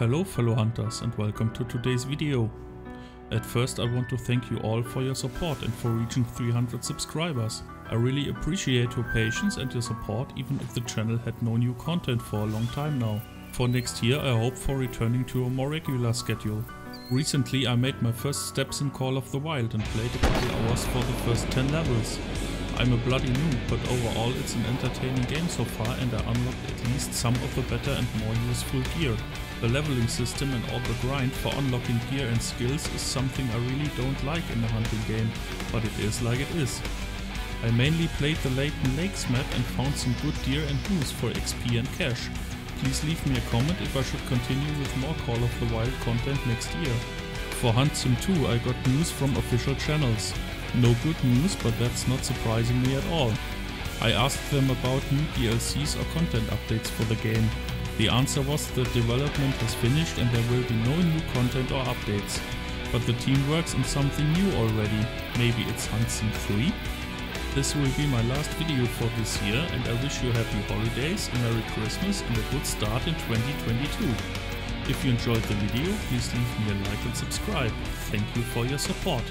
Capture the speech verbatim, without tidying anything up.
Hello fellow hunters and welcome to today's video. At first I want to thank you all for your support and for reaching three hundred subscribers. I really appreciate your patience and your support, even if the channel had no new content for a long time now. For next year I hope for returning to a more regular schedule. Recently I made my first steps in Call of the Wild and played a couple hours for the first ten levels. I'm a bloody noob, but overall it's an entertaining game so far and I unlocked at least some of the better and more useful gear. The leveling system and all the grind for unlocking gear and skills is something I really don't like in a hunting game, but it is like it is. I mainly played the Layton Lakes map and found some good deer and moose for X P and cash. Please leave me a comment if I should continue with more Call of the Wild content next year. For HuntSim two I got news from official channels. No good news, but that's not surprising me at all. I asked them about new D L Cs or content updates for the game. The answer was that development has finished and there will be no new content or updates. But the team works on something new already. Maybe it's HuntSim three? This will be my last video for this year and I wish you happy holidays, a Merry Christmas and a good start in twenty twenty-two. If you enjoyed the video, please leave me a like and subscribe. Thank you for your support.